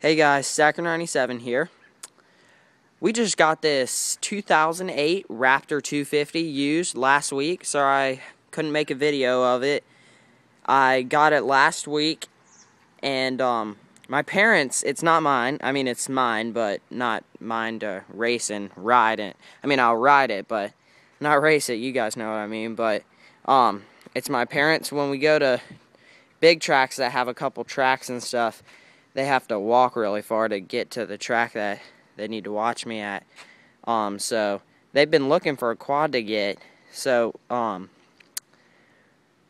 Hey guys, Sacker97 here. We just got this 2008 Raptor 250 used last week, so I couldn't make a video of it. I got it last week, and my parents, it's not mine. I mean, it's mine, but not mine to race and ride it. I mean, I'll ride it, but not race it. You guys know what I mean, but it's my parents. When we go to big tracks that have a couple tracks and stuff, they have to walk really far to get to the track that they need to watch me at. So they've been looking for a quad to get. So my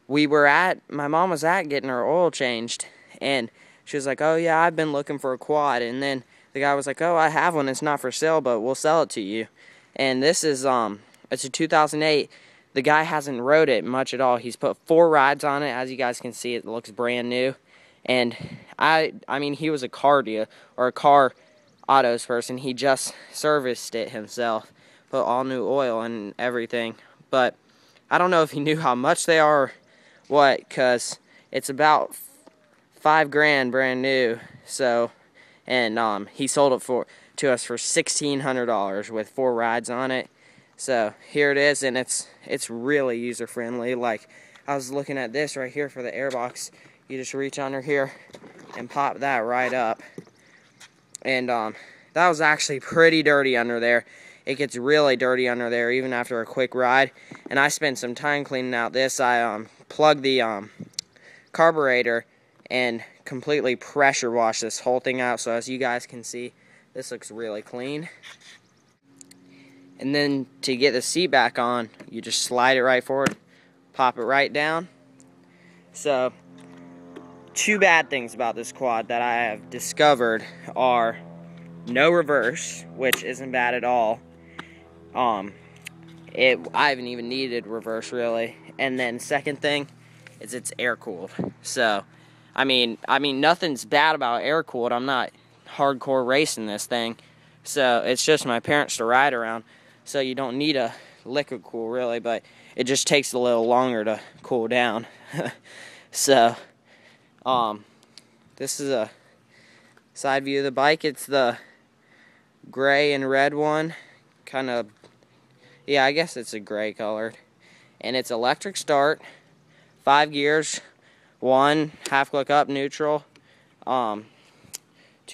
mom was at getting her oil changed, and she was like, "Oh yeah, I've been looking for a quad." And then the guy was like, "Oh, I have one. It's not for sale, but we'll sell it to you." And this is it's a 2008. The guy hasn't rode it much at all. He's put 4 rides on it. As you guys can see, it looks brand new. And I mean, he was a car autos person. He just serviced it himself, put all new oil and everything. But I don't know if he knew how much they are or what, because it's about $5,000 brand new. So, and he sold it to us for $1,600 with 4 rides on it. So here it is, and it's really user friendly. Like, I was looking at this right here for the airbox. You just reach under here and pop that right up. And that was actually pretty dirty under there. It gets really dirty under there even after a quick ride. And I spent some time cleaning out this. I plugged the carburetor and completely pressure washed this whole thing out. So as you guys can see, this looks really clean. And then to get the seat back on, you just slide it right forward, pop it right down. So, two bad things about this quad that I have discovered are no reverse, which isn't bad at all. I haven't even needed reverse really. And then second thing is it's air cooled. So, I mean nothing's bad about air cooled. I'm not hardcore racing this thing, so it's just my parents to ride around. So you don't need a liquid cool really, but it just takes a little longer to cool down. So. This is a side view of the bike. It's the gray and red one, kind of, yeah, I guess it's a gray colored, and it's electric start, 5 gears, 1 half click up neutral, 2,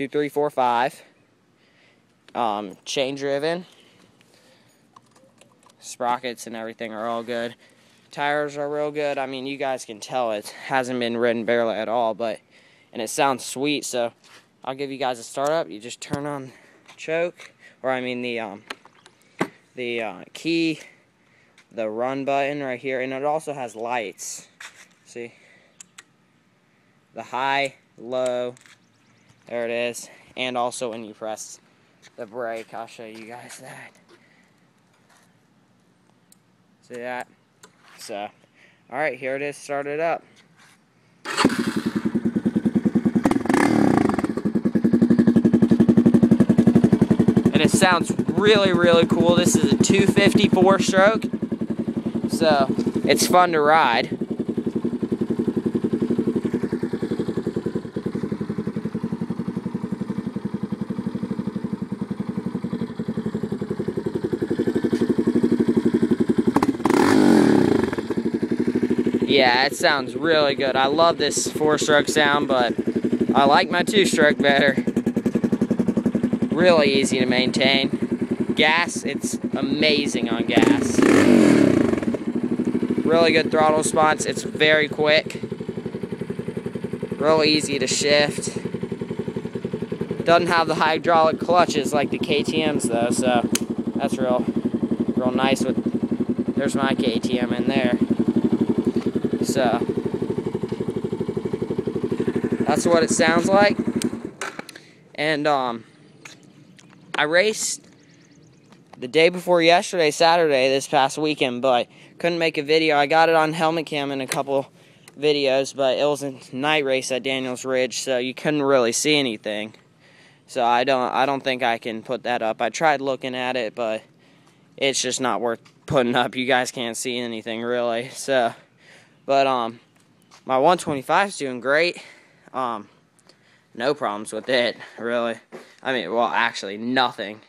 3, 4, 5, chain driven, sprockets and everything are all good. Tires are real good. I mean, you guys can tell it hasn't been ridden barely at all, but, and it sounds sweet. So I'll give you guys a start up. You just turn on choke, or I mean the key, the run button right here, and it also has lights. See, the high, low, there it is. And also when you press the brake, I'll show you guys that. See that? So, alright, here it is, started up. And it sounds really, really cool. This is a 250 4-stroke, so it's fun to ride. Yeah, it sounds really good. I love this 4-stroke sound, but I like my 2-stroke better. Really easy to maintain. Gas, it's amazing on gas. Really good throttle spots. It's very quick. Real easy to shift. Doesn't have the hydraulic clutches like the KTMs though, so that's real nice. With there's my KTM in there. So that's what it sounds like. And I raced the day before yesterday, Saturday, this past weekend, but couldn't make a video. I got it on helmet cam in a couple videos, but it was a night race at Daniel's Ridge, so you couldn't really see anything. So I don't think I can put that up. I tried looking at it, but it's just not worth putting up. You guys can't see anything really. So but my 125 is doing great. no problems with it, really. I mean, well, actually nothing,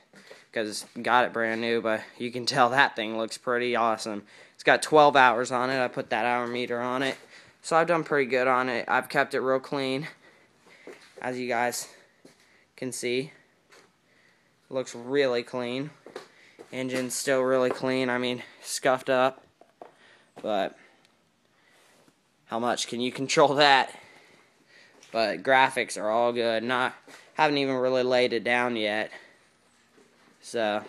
because got it brand new, but you can tell that thing looks pretty awesome. It's got 12 hours on it. I put that hour meter on it, so I've done pretty good on it. I've kept it real clean, as you guys can see. It looks really clean. Engine's still really clean. I mean, scuffed up, but how much can you control that? But graphics are all good. Not, haven't even really laid it down yet. So,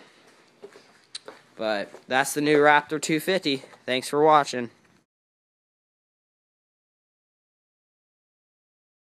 but that's the new Raptor 250. Thanks for watching.